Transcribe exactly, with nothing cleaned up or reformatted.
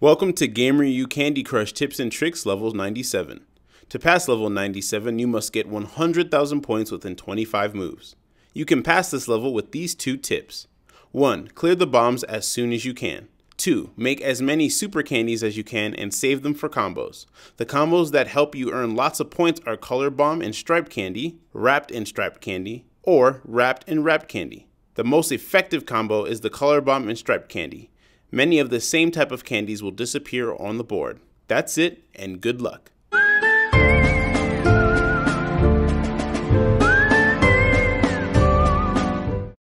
Welcome to GamerU Candy Crush Tips and Tricks Level ninety-seven. To pass level ninety-seven, you must get one hundred thousand points within twenty-five moves. You can pass this level with these two tips. one. Clear the bombs as soon as you can. two. Make as many super candies as you can and save them for combos. The combos that help you earn lots of points are Color Bomb and Stripe Candy, Wrapped and Stripe Candy, or Wrapped and Wrapped Candy. The most effective combo is the Color Bomb and Stripe Candy. Many of the same type of candies will disappear on the board. That's it, and good luck.